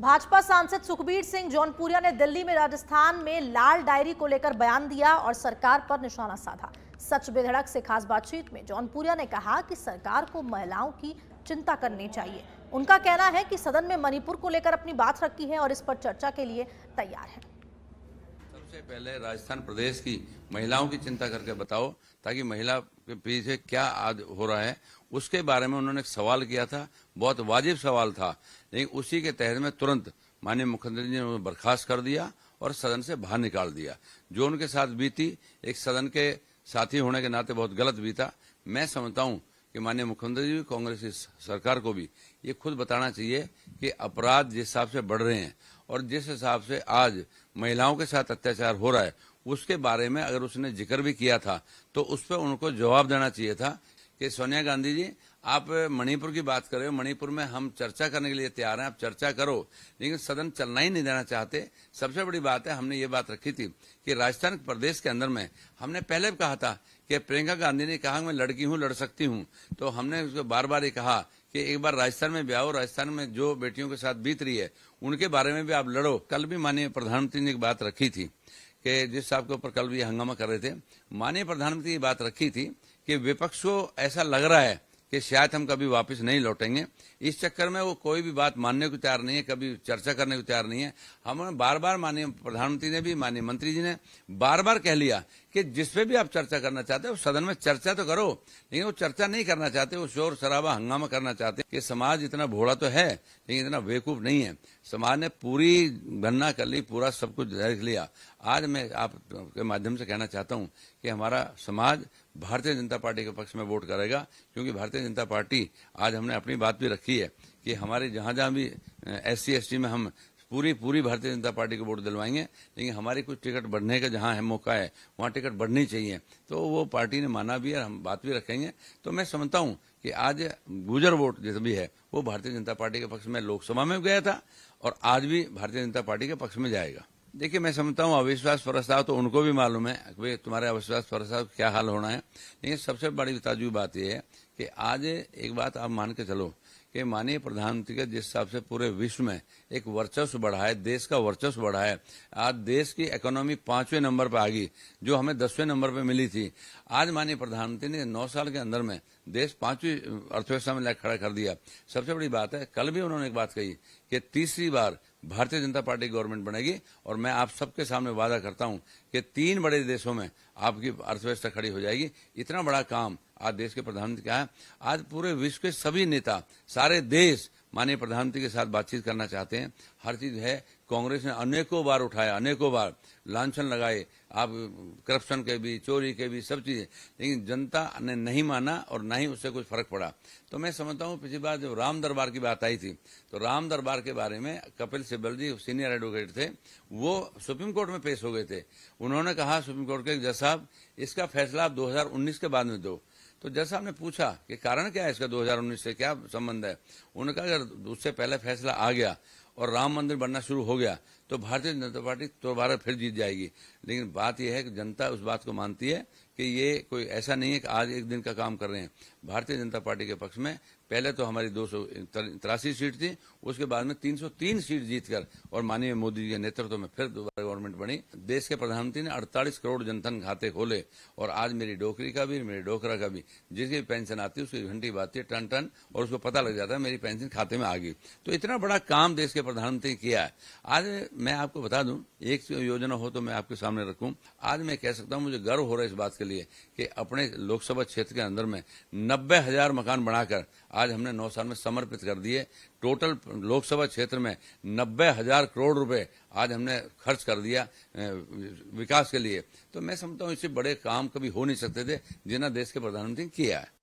भाजपा सांसद सुखबीर सिंह जॉनपुरिया ने दिल्ली में राजस्थान में लाल डायरी को लेकर बयान दिया और सरकार पर निशाना साधा। सच बेधड़क से खास बातचीत में जॉनपुरिया ने कहा कि सरकार को महिलाओं की चिंता करनी चाहिए। उनका कहना है कि सदन में मणिपुर को लेकर अपनी बात रखी है और इस पर चर्चा के लिए तैयार है। सबसे पहले राजस्थान प्रदेश की महिलाओं की चिंता करके बताओ, ताकि महिला के पीछे क्या आज हो रहा है उसके बारे में उन्होंने एक सवाल किया था, बहुत वाजिब सवाल था, लेकिन उसी के तहत में तुरंत माननीय मुख्यमंत्री जी ने उन्हें बर्खास्त कर दिया और सदन से बाहर निकाल दिया। जो उनके साथ बीती, एक सदन के साथी होने के नाते बहुत गलत बीता। मैं समझता हूँ कि माननीय मुख्यमंत्री जी, कांग्रेस की सरकार को भी ये खुद बताना चाहिए कि अपराध जिस हिसाब से बढ़ रहे हैं और जिस हिसाब से आज महिलाओं के साथ अत्याचार हो रहा है, उसके बारे में अगर उसने जिक्र भी किया था तो उस पर उनको जवाब देना चाहिए था कि सोनिया गांधी जी, आप मणिपुर की बात कर रहे हो, मणिपुर में हम चर्चा करने के लिए तैयार हैं, आप चर्चा करो, लेकिन सदन चलना ही नहीं देना चाहते। सबसे बड़ी बात है, हमने ये बात रखी थी कि राजस्थान प्रदेश के अंदर में हमने पहले भी कहा था कि प्रियंका गांधी ने कहा मैं लड़की हूँ, लड़ सकती हूँ, तो हमने उसको बार बार ये कहा कि एक बार राजस्थान में भी आओ, राजस्थान में जो बेटियों के साथ बीत रही है उनके बारे में भी आप लड़ो। कल भी माननीय प्रधानमंत्री ने एक बात रखी थी कि जिस साहब के ऊपर कल भी हंगामा कर रहे थे, माननीय प्रधानमंत्री ने ये बात रखी थी कि विपक्ष को ऐसा लग रहा है कि शायद हम कभी वापस नहीं लौटेंगे, इस चक्कर में वो कोई भी बात मानने को तैयार नहीं है, कभी चर्चा करने को तैयार नहीं है। हमें बार बार माननीय प्रधानमंत्री ने भी, माननीय मंत्री जी ने बार बार कह लिया कि जिसपे भी आप चर्चा करना चाहते हो सदन में चर्चा तो करो, लेकिन वो चर्चा नहीं करना चाहते, वो शोर शराबा हंगामा करना चाहते हैं। कि समाज इतना भोला तो है लेकिन इतना बेवकूफ नहीं है, समाज ने पूरी गणना कर ली, पूरा सब कुछ देख लिया। आज मैं आपके माध्यम से कहना चाहता हूं कि हमारा समाज भारतीय जनता पार्टी के पक्ष में वोट करेगा, क्योंकि भारतीय जनता पार्टी आज हमने अपनी बात भी रखी है कि हमारे जहां जहां भी SC ST में हम पूरी भारतीय जनता पार्टी को वोट दिलवाएंगे, लेकिन हमारी कुछ टिकट बढ़ने का जहां है मौका है वहां टिकट बढ़नी चाहिए, तो वो पार्टी ने माना भी है, हम बात भी रखेंगे। तो मैं समझता हूं कि आज गुजर वोट जैसा भी है वो भारतीय जनता पार्टी के पक्ष में लोकसभा में गया था और आज भी भारतीय जनता पार्टी के पक्ष में जाएगा। देखिए, मैं समझता हूँ अविश्वास प्रस्ताव तो उनको भी मालूम है कि तुम्हारे अविश्वास प्रस्ताव क्या हाल होना है, लेकिन सबसे बड़ी ताजुब बात यह है कि आज एक बात आप मान के चलो कि माननीय प्रधानमंत्री का जिस हिसाब से पूरे विश्व में एक वर्चस्व बढ़ा है, देश का वर्चस्व बढ़ा है, आज देश की इकोनॉमी 5वें नंबर पर आ गई जो हमें 10वें नंबर पर मिली थी। आज माननीय प्रधानमंत्री ने 9 साल के अंदर में देश 5वीं अर्थव्यवस्था में खड़ा कर दिया। सबसे बड़ी बात है, कल भी उन्होंने एक बात कही कि तीसरी बार भारतीय जनता पार्टी की गवर्नमेंट बनेगी और मैं आप सबके सामने वादा करता हूं कि 3 बड़े देशों में आपकी अर्थव्यवस्था खड़ी हो जाएगी। इतना बड़ा काम आज देश के प्रधानमंत्री का है। आज पूरे विश्व के सभी नेता, सारे देश माननीय प्रधानमंत्री के साथ बातचीत करना चाहते हैं। हर चीज है, कांग्रेस ने अनेकों बार उठाया, अनेकों बार लांछन लगाए, आप करप्शन के भी, चोरी के भी, सब चीजें, लेकिन जनता ने नहीं माना और ना ही उससे कुछ फर्क पड़ा। तो मैं समझता हूँ पिछली बार जब राम दरबार की बात आई थी तो राम दरबार के बारे में कपिल सिब्बल जी सीनियर एडवोकेट थे, वो सुप्रीम कोर्ट में पेश हो गए थे। उन्होंने कहा सुप्रीम कोर्ट के जज साहब, इसका फैसला आप 2019 के बाद में दो। तो जज साहब ने पूछा कि कारण क्या है इसका, 2019 से क्या संबंध है। उन्होंने कहा अगर उससे पहले फैसला आ गया और राम मंदिर बनना शुरू हो गया तो भारतीय जनता पार्टी दोबारा फिर जीत जाएगी। लेकिन बात यह है कि जनता उस बात को मानती है कि ये कोई ऐसा नहीं है कि आज एक दिन का काम कर रहे हैं। भारतीय जनता पार्टी के पक्ष में पहले तो हमारी 283 सीट थी, उसके बाद में 303 सीट जीतकर और माननीय मोदी जी के नेतृत्व में फिर दोबारा गवर्नमेंट बनी। देश के प्रधानमंत्री ने 48 करोड़ जनधन खाते खोले और आज मेरी डोकरी का भी, मेरे डोकरा का भी, जिसकी पेंशन आती है उसकी घंटी बाजती है टन टन और उसको पता लग जाता है मेरी पेंशन खाते में आ गई। तो इतना बड़ा काम देश के प्रधानमंत्री ने किया है। आज मैं आपको बता दूं, एक योजना हो तो मैं आपके सामने रखूं। आज मैं कह सकता हूं मुझे गर्व हो रहा है इस बात के लिए कि अपने लोकसभा क्षेत्र के अंदर में 90,000 मकान बनाकर आज हमने 9 साल में समर्पित कर दिए। टोटल लोकसभा क्षेत्र में 90,000 करोड़ रुपए आज हमने खर्च कर दिया विकास के लिए। तो मैं समझता हूं इससे बड़े काम कभी हो नहीं सकते थे जिन्हें देश के प्रधानमंत्री ने किया है।